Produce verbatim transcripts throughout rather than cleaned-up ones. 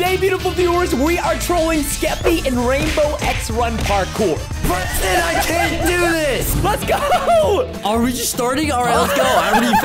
Today, beautiful viewers, we are trolling Skeppy in Rainbow X Run Parkour. Preston, I can't do this! Let's go! Are we just starting? All right, let's go. I already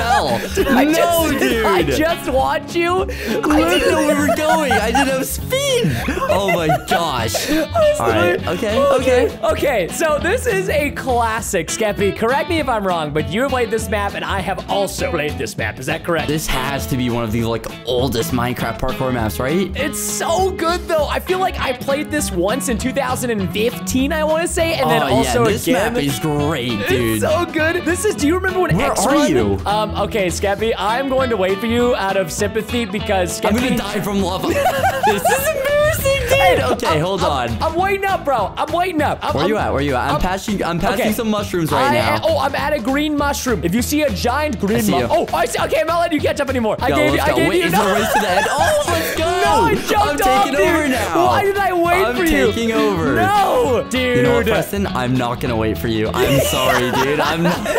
fell. Dude, I no, just, dude. Did I just watch you? I didn't know we were going. I didn't have speed. Oh, my gosh. All right. Okay, okay, okay. Okay, so this is a classic, Skeppy. Correct me if I'm wrong, but you played this map, and I have also played this map. Is that correct? This has to be one of the, like, oldest Minecraft parkour maps, right? It's so good, though. I feel like I played this once in two thousand fifteen, I want to say. And then oh, also yeah, this again. Map is great, dude. It's so good. This is, do you remember when Where X are run? You? Um, okay, Skeppy, I'm going to wait for you out of sympathy because Skeppy... I'm going to die from lava. This is embarrassing, dude. Hey, okay, I'm, hold I'm, on. I'm waiting up, bro. I'm waiting up. I'm, Where I'm, you at? Where you at? I'm, I'm patching I'm patching okay. some mushrooms right I, now. Oh, I'm at a green mushroom. If you see a giant green mushroom... Oh, I see. Okay, I'm not letting you catch up anymore. Go, I gave you... I gave wait, you... No. Race to the end. Oh, let's go. No, I jumped I'm off, taking dude. Over now. Why did I wait I'm for you? I'm taking over. No, dude. You know what, Preston? I'm not going to wait for you. I'm sorry, dude. I'm not, dude,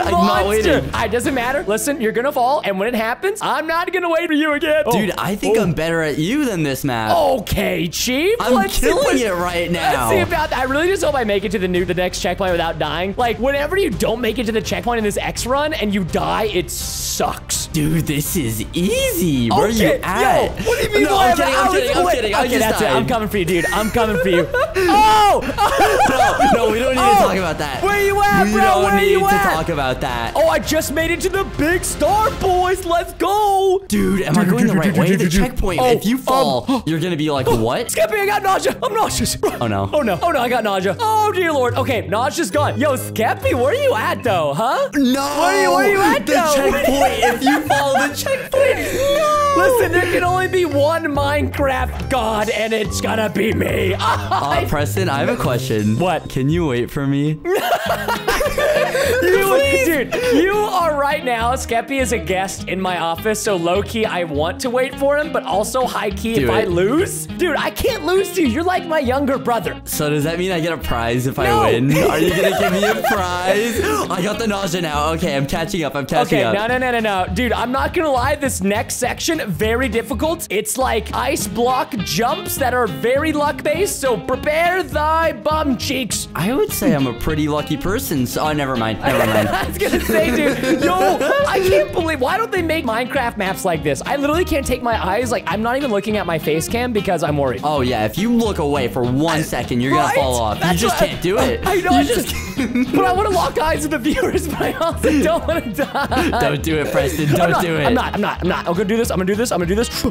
I'm not waiting. It doesn't matter. Listen, you're going to fall, and when it happens, I'm not going to wait for you again. Dude, oh. I think oh. I'm better at you than this map. Okay, Chief. I'm let's killing it right now. Let's see about that. I really just hope I make it to the new, the next checkpoint without dying. Like, whenever you don't make it to the checkpoint in this X run and you die, it sucks. Dude, this is easy. Where okay. are you at? Yo, what do you mean? No, I'm, I'm kidding. I'm kidding. I'm kidding. Okay, that's it. I'm coming for you, dude. I'm coming for you. Oh! No, no, we don't need oh. to talk about that. Where you at, we bro? Where you at? We don't need to talk about that. Oh, I just made it to the big star, boys. Let's go. Dude, am I going the right way? The checkpoint. Oh, if you fall, um, you're going to be like, oh, what? Skeppy, I got nausea. I'm nauseous. Oh, no. Oh, no. Oh, no, I got nausea. Oh, dear Lord. Okay, nausea's gone. Yo, Skeppy, where are you at, though? Huh? No. Where are you, where are you at, the though? Checkpoint. If you fall, the checkpoint. No. Listen, there can only be one Minecraft god, and it's gonna be me. Uh, Preston, I have a question. What? Can you wait for me? You, dude, you are right now. Skeppy is a guest in my office, so low-key, I want to wait for him, but also high-key, if it. I lose. Dude, I can't lose to you. You're like my younger brother. So does that mean I get a prize if no. I win? Are you gonna give me a prize? I got the nausea now. Okay, I'm catching up. I'm catching okay, up. Okay, no, no, no, no, no. Dude, I'm not gonna lie. This next section, very difficult. It's like ice block jumps that are very luck-based, so prepare thy bum cheeks. I would say I'm a pretty lucky person, so... Oh, never mind. Never mind. I was gonna say, dude. Yo, I can't believe... Why don't they make Minecraft maps like this? I literally can't take my eyes. Like, I'm not even looking at my face cam because I'm worried. Oh, yeah. If you look away for one second, you're right? gonna fall off. That's you just can't I, do it. I know. You I just... just but I want to lock eyes with the viewers, but I also don't want to die. Don't do it, Preston. Don't not, do it. I'm not. I'm not. I'm not. I'm gonna do this. I'm gonna do this. I'm gonna do this.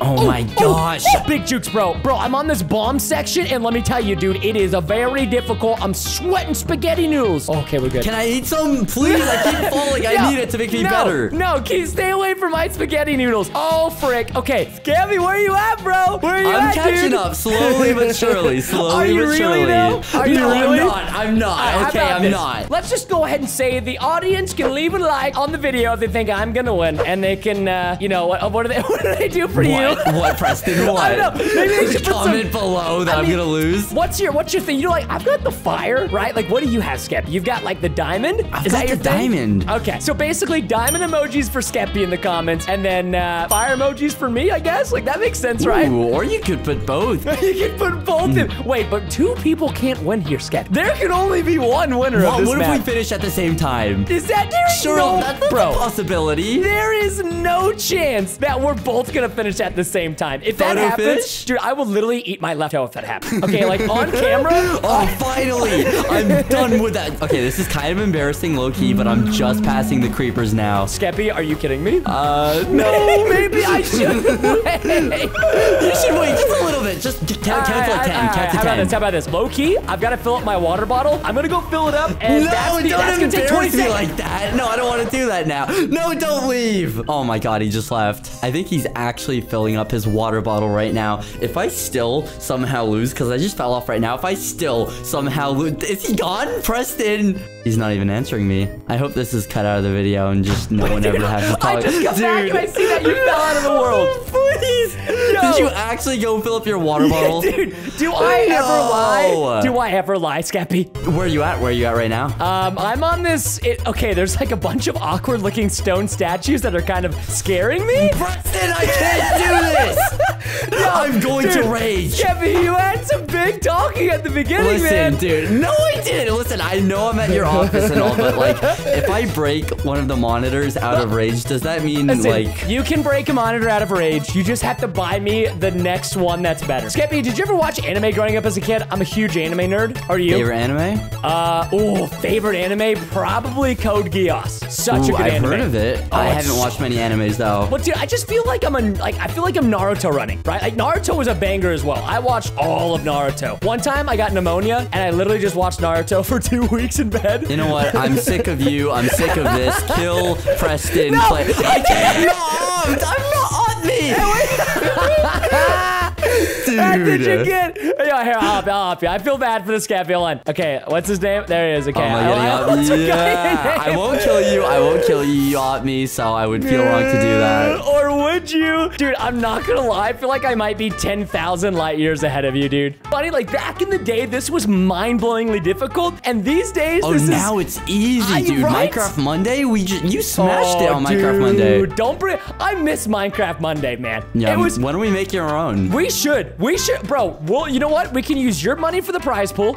Oh my gosh. Oh, big jukes, bro. Bro, I'm on this bomb section, and let me tell you, dude, it is a very difficult. I'm sweating spaghetti noodles. Okay, we're good. Can I eat some? Please, I keep falling. I no, need it to make me no, better. No, keep stay away from my spaghetti noodles. Oh, frick. Okay, Skeppy, where are you at, bro? Where are you I'm at, I'm catching dude? Up slowly but surely. Slowly are you but really surely. Though? Are you no, really? I'm not. I'm not. I, okay, I'm this? Not. Let's just go ahead and say the audience can leave a like on the video if they think I'm gonna win, and they can, uh, you know, what. What do they, what do they do for what? You? What, Preston? What? I don't know. Maybe they should comment put some, below that I mean, I'm gonna lose. What's your What's your thing? You know, like I've got the fire, right? Like, what do you have, Skeppy? You've got like the diamond. I've Is got that your the diamond? Okay, so basically diamond emojis for Skeppy in the comments, and then uh, fire emojis for me, I guess. Like that makes sense, right? Ooh, or you could put both. You could put both mm. in. Wait, but two people can't win here, Skeppy. There can only be one winner well, of this What map. If we finish at the same time? Is that there? Sure, no, that's bro, a possibility. There is no chance that we're both gonna finish at the same time. If Photo that happens, fish? Dude, I will literally eat my left toe if that happens. Okay, like on camera. Oh, finally, I'm done with that. Okay, this is kind of embarrassing, low-key, but I'm just passing the creepers now. Skeppy, are you kidding me? Uh, no. Maybe I should wait. You should wait just a little bit. Just count, count to like ten. Count to ten. How about this? How about this? Low-key, I've got to fill up my water bottle. I'm gonna go fill it up, and no, that's, the, that's gonna take twenty seconds. Like that. No, I don't want to do that now. No, don't leave. Oh my God, he just left. I think he's actually filling up his water bottle right now. If I still somehow lose, because I just fell off right now. If I still somehow lose, is he gone? Preston? He's not even answering me. I hope this is cut out of the video and just no one ever has to talk. I just come Dude. Back and I see that you fell out of the world. Please. Yo. Did you actually go fill up your water bottle? Yeah, dude, do I no. ever lie? Do I ever lie, Skeppy? Where are you at? Where are you at right now? Um, I'm on this... It, okay, there's like a bunch of awkward-looking stone statues that are kind of scaring me. Preston, I can't do this! going dude, to rage. Skeppy, you had some big talking at the beginning, Listen, man. Listen, dude. No, I didn't. Listen, I know I'm at your office and all, but, like, if I break one of the monitors out of rage, does that mean, Listen, like... you can break a monitor out of rage. You just have to buy me the next one that's better. Skeppy, did you ever watch anime growing up as a kid? I'm a huge anime nerd. Are you? Favorite anime? Uh, ooh, favorite anime? Probably Code Geass. Such ooh, a good I've anime. I've heard of it. Oh, I haven't watched many animes, though. But, dude, I just feel like I'm a... Like, I feel like I'm Naruto running, right? Like, Naruto was a banger as well. I watched all of Naruto. One time, I got pneumonia, and I literally just watched Naruto for two weeks in bed. You know what? I'm sick of you. I'm sick of this. Kill Preston. No, play. I can't. I'm not armed. I'm not on me. Dude. How did you get? Yo, here, I'll help you. I'll help you. I feel bad for the Skeppy one. Okay, what's his name? There he is. Okay. Oh I, I, yeah. I won't kill you. I won't kill you. You ought me, so I would feel wrong to do that. Or would you? Dude, I'm not gonna lie. I feel like I might be ten thousand light years ahead of you, dude. Buddy, like back in the day, this was mind-blowingly difficult, and these days, oh, this now is... it's easy, I, dude. Right? Minecraft Monday, we just you smashed oh, it on Minecraft dude, Monday. Don't bring. I miss Minecraft Monday, man. Yeah. It was... Why don't we make your own? We should. We should, bro. Well, you know what? We can use your money for the prize pool,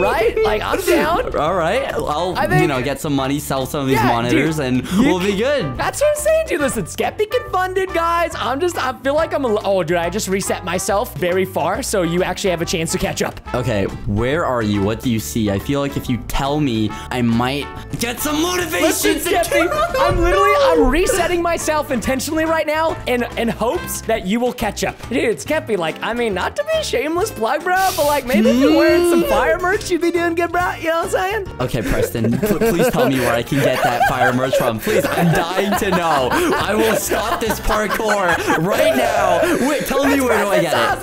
right? Like I'm down. All right. I'll think, you know get some money, sell some of these yeah, monitors, dude, and we'll can... be good. That's what I'm saying, dude. Listen, Skeppy can fund it, guys. I'm just. I feel like I'm a. Oh, dude, I just reset myself very far, so you actually have a chance to catch up. Okay, where are you? What do you see? I feel like if you tell me, I might get some motivation. Listen, Skeppy, I'm literally, I'm resetting myself intentionally right now in, in hopes that you will catch up. Dude, it's Skeppy, like, I mean, not to be a shameless plug, bro, but like, maybe if you're wearing some fire merch, you'd be doing good, bro. You know what I'm saying? Okay, Preston, please tell me where I can get that fire merch from. Please, I'm dying to know. I will stop this parkour right now. Wait, tell me where do I get it?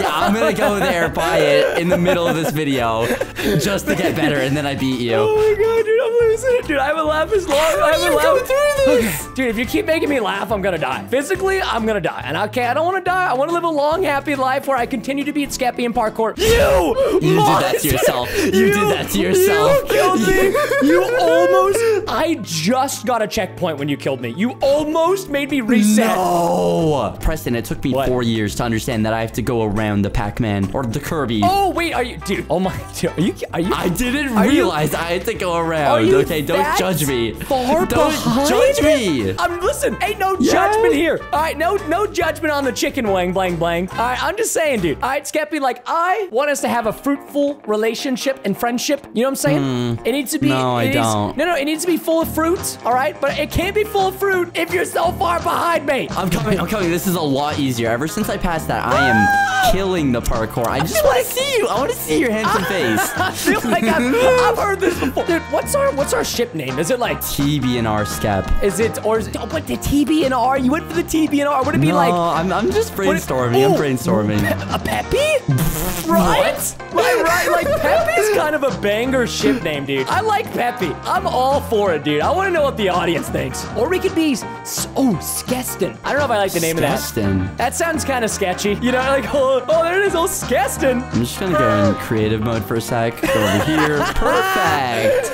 Yeah, I'm gonna go there, buy it in the middle of this video just to get better, and then I beat you. Oh my god, dude, I'm losing it. Dude, I haven't laughed as long. I haven't laughed through this. Okay. Dude, if you keep making me laugh, I'm gonna die. Physically, I'm gonna die. And okay, I don't wanna die. I wanna live a long, happy life where I continue to beat Skeppy and parkour. You! You monster. did that to yourself. You, you did that to yourself. You killed me. You almost. I just got a checkpoint when you killed me. You almost made me reset. No. Preston, it took me what? four years to understand that I have to go around the Pac-Man or the Kirby. Oh, wait, are you, dude? Oh my, dude, are you? Are you? I didn't realize you, I had to go around. Okay, don't judge me. Far don't behind? judge me. I'm listen. Ain't no yes. judgment here. All right, no, no judgment on the chicken wing, bling, bling. All right, I'm just saying, dude. All right, Skeppy, like I want us to have a fruitful relationship and friendship. You know what I'm saying? Mm, it needs to be. No, I needs, don't. No, no, it needs to be full of fruits. All right, but it can't be full of fruit if you're so far behind me. I'm coming. I'm coming. This is a lot easier. Ever since I passed that, I am ah! killing the parkour. I, I just want to like, see you. I want to see your handsome face. I feel like I've, I've heard this before. Dude, what's our what's our ship name? Is it like T B N R Skep? Is it or is it? Oh, but the T B N R. You went for the T B N R. Would it be no, like? No, I'm I'm just brainstorming. It, oh, I'm brainstorming. Pe a Peppy? Right? What? Right, right. Like Peppy's kind of a banger ship name, dude. I like Peppy. I'm all for it, dude. I want to know what the audience thinks. Or we could be oh Skeston. I don't know if I like the name Skeston. of that. That sounds kind of sketchy. You know, like oh, oh there it is, oh Skeston. I'm just gonna go in creative mode for a sec. Go over here. Perfect.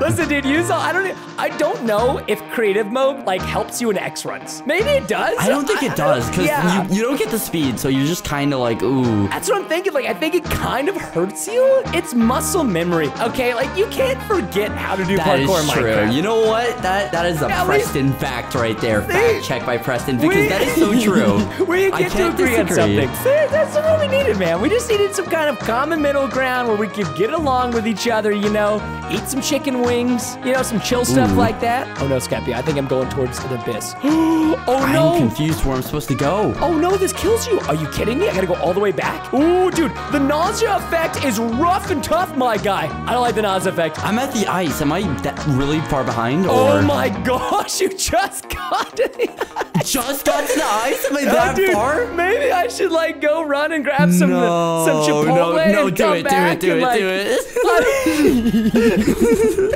Listen, dude, you saw, I don't I don't know if creative mode, like, helps you in X runs. Maybe it does. I don't think I, it does, because yeah. you, you don't get the speed, so you're just kind of like, ooh. That's what I'm thinking. Like, I think it kind of hurts you. It's muscle memory, okay? Like, you can't forget how to do that parkour in Minecraft. That is true. You know what? That That is a yeah, Preston we, fact right there. See, fact check by Preston, because we, that is so true. We get to agree disagree. on something. See, that's what we needed, man. We just needed some kind of common middle ground where we could get along with each other, you know? Eat some chicken wings. Wings, you know, some chill stuff Ooh. like that. Oh no, Skeppy, I think I'm going towards an abyss. Oh no! I'm confused where I'm supposed to go. Oh no, this kills you. Are you kidding me? I gotta go all the way back. Ooh, dude, the nausea effect is rough and tough, my guy. I don't like the nausea effect. I'm at the ice. Am I that really far behind? Or... Oh my gosh, you just got to the ice. Just got to the ice? Am I that oh, dude, far? Maybe I should like go run and grab some no, some Chipotle no, no, and do come it, back do it, do and, it, do like, it.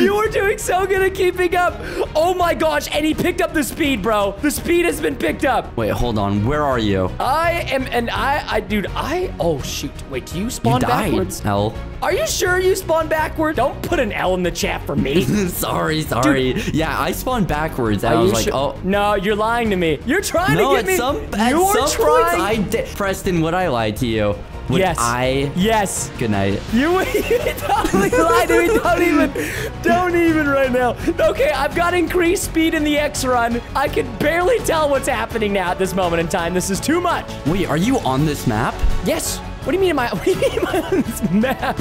You were doing so good at keeping up. Oh my gosh, and he picked up the speed, bro. The speed has been picked up. Wait, hold on. Where are you? I am, and I, I, dude, I, oh shoot. Wait, do you spawn you died, backwards? L. Are you sure you spawn backward? Don't put an L in the chat for me. sorry, sorry. Dude. Yeah, I spawned backwards. And I was like, sure? oh. No, you're lying. lying to me. You're trying no, to get me. Some, You're some trying. I did. Preston, would I lie to you? Would yes. I? Yes. Good night. You, you totally lied to me. Don't even. Don't even right now. Okay, I've got increased speed in the X run. I can barely tell what's happening now at this moment in time. This is too much. Wait, are you on this map? Yes. What do you mean am I, what do you mean am I on this map?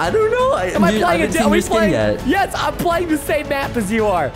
I don't know. Am I playing a different map? Yes, I'm playing the same map as you are.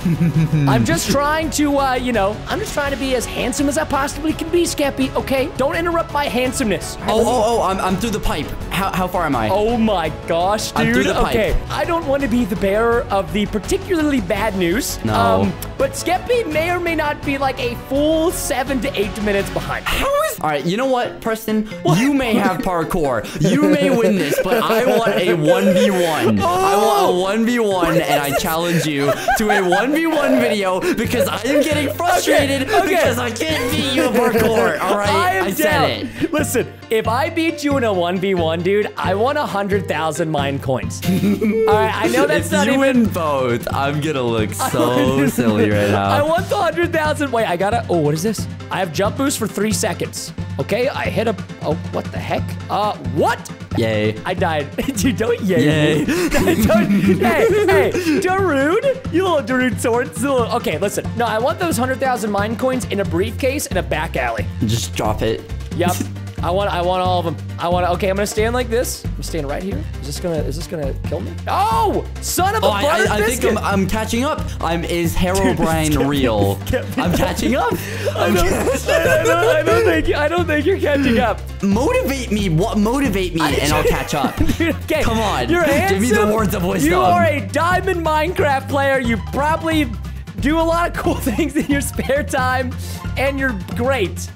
I'm just trying to, uh, you know, I'm just trying to be as handsome as I possibly can be, Skeppy, okay? Don't interrupt my handsomeness. Right, oh, oh, oh, I'm, I'm through the pipe. How, how far am I? Oh my gosh, dude. I'm through the pipe. Okay, I don't want to be the bearer of the particularly bad news. No. Um, but Skeppy may or may not be like a full seven to eight minutes behind. How is... All right, you know what, Preston? What? You may have... parkour. You may win this, but I want a one v one. Oh, I want a one v one, and I challenge you to a one v one video because I am getting frustrated okay, okay. because I can't beat you in parkour. All right, I, am I said down. it. Listen, if I beat you in a one v one, dude, I want one hundred thousand mine coins. All right, I know that's if not you even... you win both, I'm going to look so silly right now. I want the one hundred thousand. Wait, I got to... Oh, what is this? I have jump boost for three seconds. Okay, I hit a... Oh, what the heck? Uh, what? Yay. I died. Dude, don't yay. Yay. don't, hey, hey, Darude, you little Darude sword. Okay, listen. No, I want those one hundred thousand mine coins in a briefcase in a back alley. Just drop it. Yep. I want, I want all of them. I want, okay, I'm gonna stand like this. I'm standing right here. Is this gonna, is this gonna kill me? Oh, son of a oh, butter I, I, I think I'm, I'm catching up. I'm, is Herobrine Dude, real? I'm catching up. I'm I, don't, catching I, don't, I, don't, I don't think, I don't think you're catching up. Motivate me, what, motivate me and I'll catch up. Dude, okay. Come on, you're handsome. Give me the words of wisdom. You are a diamond Minecraft player. You probably do a lot of cool things in your spare time and you're great.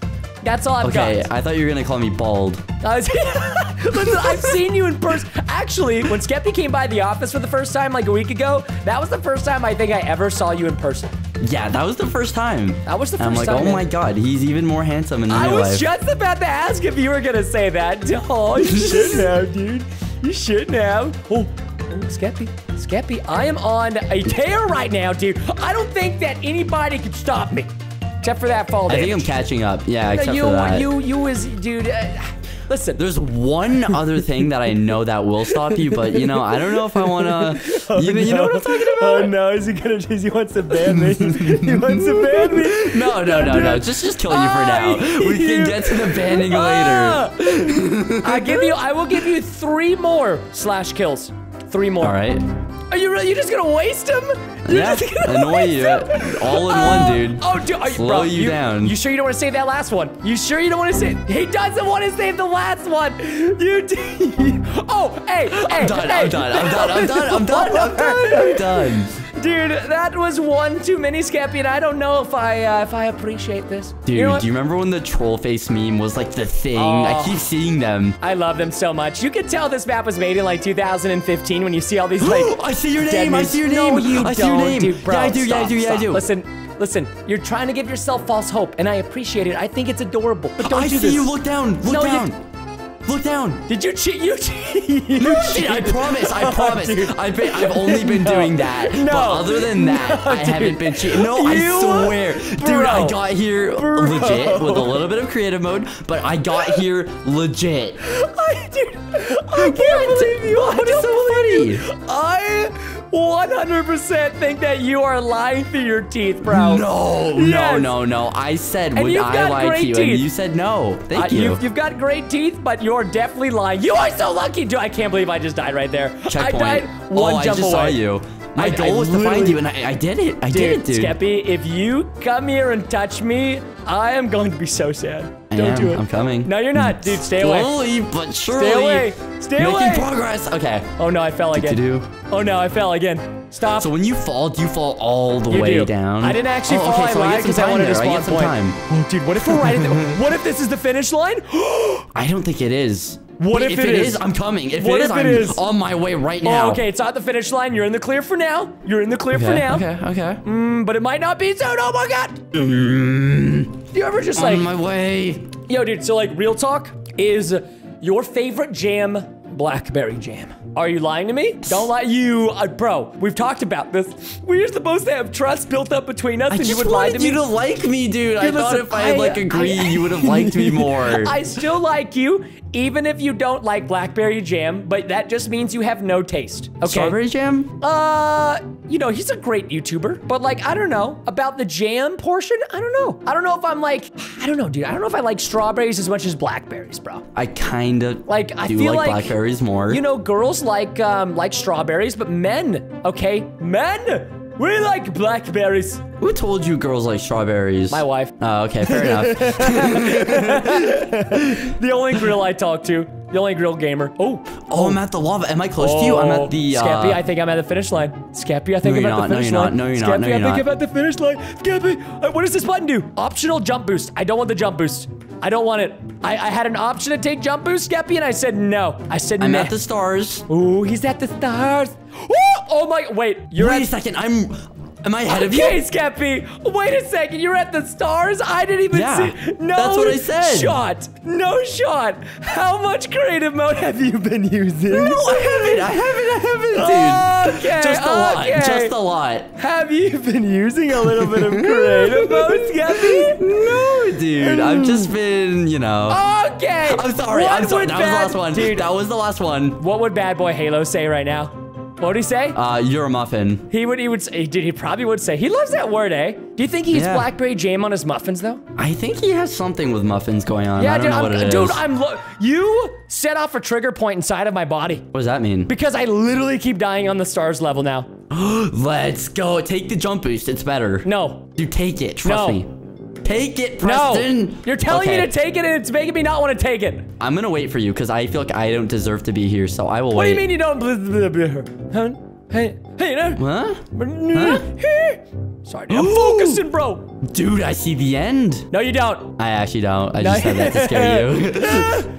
That's all I've okay, got. Okay, I thought you were gonna call me bald. I was, listen, I've seen you in person. Actually, when Skeppy came by the office for the first time like a week ago, that was the first time I think I ever saw you in person. Yeah, that was the first time. That was the first time. I'm like, time oh my god, he's even more handsome than I real was life. Just about to ask if you were gonna say that. Oh, you shouldn't have, dude. You shouldn't have. Oh. Skeppy, Skeppy, I am on a tear right now, dude. I don't think that anybody can stop me. Except for that fall damage. I think I'm catching up. Yeah, no, except you, for that. You, you is, dude, uh, listen. There's one other thing that I know that will stop you, but, you know, I don't know if I want to. Oh, you, no. you know what I'm talking about? Oh, no. Is he going to, he wants to ban me. He wants to ban me. No, no, no, no. Just, just kill you for now. We can get to the banning later. I give you, I will give you three more slash kills. Three more. All right. Are you really, you're just going to waste them? You're yeah, annoy you all in uh, one, dude. Oh, dude, are you, Slow bro, you, you down. You sure you don't want to save that last one? You sure you don't want to save? He doesn't want to save the last one. You. Oh, hey, hey, I'm done, hey. I'm done. I'm done. I'm done. I'm done. I'm done. I'm done. Dude, that was one too many, Skeppy, and I don't know if I uh, if I appreciate this. Dude, you know do you remember when the troll face meme was like the thing? Oh, I keep seeing them. I love them so much. You can tell this map was made in like two thousand fifteen when you see all these like. I see your name. I see your name. No, you I don't, see your name. Dude, bro. Yeah, I do. Stop, yeah, I do. Yeah, stop. I do. Listen. Listen, you're trying to give yourself false hope, and I appreciate it. I think it's adorable, but don't I do this. I see you. Look down. Look no, down. You... Look down. Did you cheat? You cheat. No, I didn't. I promise. I promise. Oh, I've, been, I've only been no. doing that. No. But other than that, no, I dude. haven't been cheating. No, you? I swear. Bro. Dude, I got here Bro. legit with a little bit of creative mode, but I got here legit. I, dude, I can't what? believe you. What is so funny? You. I... one hundred percent think that you are lying through your teeth, bro. No, yes. no, no, no. I said, would I lie to you? Teeth. And you said no. Thank uh, you. You've, you've got great teeth, but you're definitely lying. You are so lucky, dude. I can't believe I just died right there. Checkpoint. I died one oh, jump away. I just away. saw you. My I, goal I was to find you, and I, I did it. I dude, did it, dude. Skeppy, if you come here and touch me, I am going to be so sad. I Don't am. do it. I'm coming. No, you're not, dude. Stay away. Slowly, but surely. Stay away. Stay making away. Making progress. Okay. Oh no, I fell again. Do do. Oh no, I fell again. Stop. So when you fall, do you fall all the you way do. down? I didn't actually oh, fall. Okay, so I because I, I wanted there. to spawn I get some point. Time. Oh, dude, what if we're right at the? What if this is the finish line? I don't think it is. What Wait, if, if it is? is? I'm coming. If what it is, if it I'm is? on my way right now. Oh, okay, it's not the finish line. You're in the clear for now. You're in the clear okay, for now. Okay, okay. Mm, but it might not be soon. Oh my god. Mm, you ever just on like on my way? Yo, dude. So like, real talk is your favorite jam blackberry jam. Are you lying to me? Don't lie. You, uh, bro, we've talked about this. We're supposed to have trust built up between us, I and you would lie to me. You to like me, dude. dude I thought listen, if I had I, like agreed, I, you would have liked me more. I still like you, even if you don't like blackberry jam, but that just means you have no taste. Okay. Strawberry jam? Uh, you know, he's a great YouTuber, but like, I don't know about the jam portion. I don't know. I don't know if I'm like, I don't know, dude. I don't know if I like strawberries as much as blackberries, bro. I kind of like. I do feel like, like blackberries more. You know, girls like um like strawberries, but men, okay, men, we like blackberries. Who told you girls like strawberries? My wife. Oh, okay, fair enough. The only grill I talk to. The only grill gamer. Oh, oh, I'm at the lava. Am I close oh, to you? I'm at the. Uh... Skeppy, I think I'm at the finish line. Skeppy, I think I'm at the finish line. No, you're not. No, you're not. No, you're not. Skeppy, I think I'm at the finish line. Skeppy, what does this button do? Optional jump boost. I don't want the jump boost. I don't want it. I, I had an option to take jump boost, Skeppy, and I said no. I said no. I'm at the stars. Ooh, he's at the stars. Ooh, oh my. Wait, you're at. Wait a second. I'm. Am I ahead okay, of you? Okay, Skeppy. Wait a second. You're at the stars? I didn't even yeah, see. No that's what I said. Shot. No shot. How much creative mode have you been using? No, I haven't. I haven't. I haven't, dude. Okay, Just a okay. lot. Just a lot. Have you been using a little bit of creative mode, Skeppy? No, dude. I've just been, you know. Okay. I'm sorry. What I'm sorry. That bad, was the last one. Dude, that was the last one. What would Bad Boy Halo say right now? What'd he say? Uh, you're a muffin. He would, he would say, dude, he probably would say, he loves that word, eh? Do you think he eats yeah. blackberry jam on his muffins, though? I think he has something with muffins going on. Yeah, I don't dude, know I'm, what it dude, is. I'm, lo you set off a trigger point inside of my body. What does that mean? Because I literally keep dying on the stars level now. Let's go. Take the jump boost. It's better. No. You take it. Trust no. me. Take it, Preston. No, you're telling okay. me to take it, and it's making me not want to take it. I'm going to wait for you, because I feel like I don't deserve to be here, so I will what wait. What do you mean you don't? Hey, hey, no. Huh? Huh? Sorry, dude. I'm Ooh. focusing, bro. Dude, I see the end. No, you don't. I actually don't. I no. just said that to scare you.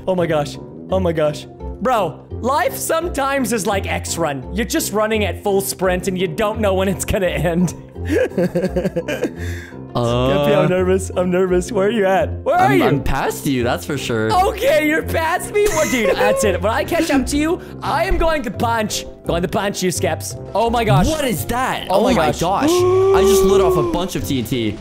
Oh, my gosh. Oh, my gosh. Bro, life sometimes is like X Run. You're just running at full sprint, and you don't know when it's going to end. Uh, Skeppy, I'm nervous. I'm nervous. Where are you at? Where are I'm, you? I'm past you, that's for sure. Okay, you're past me? Well, dude, that's it. When I catch up to you, I am going to punch. Going to punch you, Skeps. Oh my gosh. What is that? Oh, oh my gosh. gosh. I just lit off a bunch of T N T.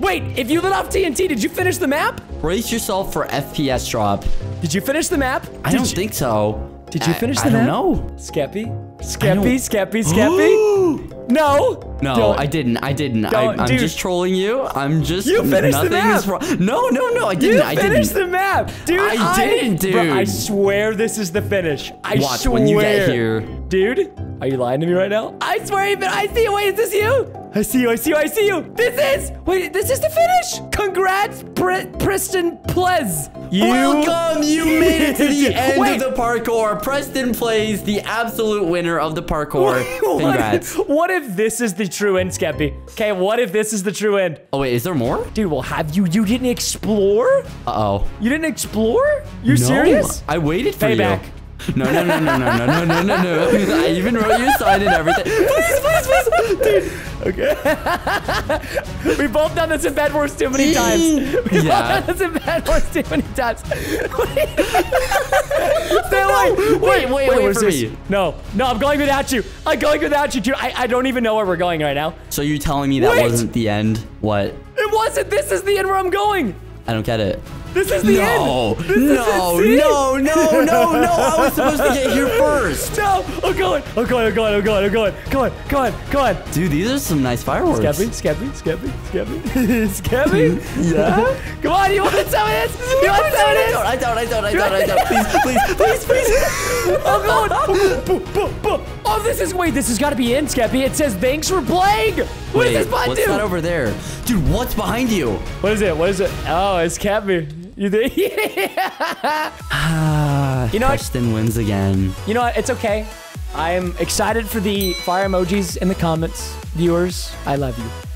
Wait, if you lit off T N T, did you finish the map? Brace yourself for F P S drop. Did you finish the map? I did don't you? think so. Did you finish I, the I map? I don't know. Skeppy? Skeppy, Skeppy, Skeppy. No. No, don't. I didn't. I didn't. I, I'm dude. just trolling you. I'm just. You finished nothing the map. Is wrong. No, no, no. I didn't. You I finished didn't. the map. Dude, I, I didn't, dude. Bro, I swear this is the finish. I Watch swear. when you get here. Dude, are you lying to me right now? I swear even. I see you. Wait, is this you? I see you. I see you. I see you. This is. Wait, this is the finish. Congrats, Pre Preston Plez. You Welcome. You made it to the end wait. of the parkour. Preston Plays, the absolute winner of the parkour. What, Congrats. What if, what if this is the true end, Skeppy? Okay, what if this is the true end? Oh, wait, is there more? Dude, well, have you, you didn't explore? Uh-oh. You didn't explore? You're no, serious? I waited for Payback. you. No, no, no, no, no, no, no, no, no, no. I even wrote your sign and everything. Please, please, please. Dude. Okay. We've both done this in Bedwars too many times. We've yeah. both done this in Bedwars too many times. They're like, no. wait, wait, wait, wait, wait for me. No, no, I'm going without you. I'm going without you, dude. I, I don't even know where we're going right now. So you're telling me that wait. wasn't the end? What? It wasn't. This is the end where I'm going. I don't get it. This is the no, end. This no, is no, no, no, no, no. I was supposed to get here first. No, I'm going. I'm going, I'm going, I'm going, I'm going. Come on, come on, come on. Dude, these are some nice fireworks. Skeppy, Skeppy, Skeppy, Skeppy. Skeppy? Yeah? Come on, you want some of this? You want some of this? I don't, I don't, I don't, I don't. Please, please, please, please. I'm going. Oh, this is, wait, this has got to be in, Skeppy. It says, thanks for playing. What wait, is this button do? What's that over there? Dude, what's behind you? What is it? What is it? Oh, it's Skeppy. You think? You know, Preston wins again. You know what? It's okay. I am excited for the fire emojis in the comments. Viewers, I love you.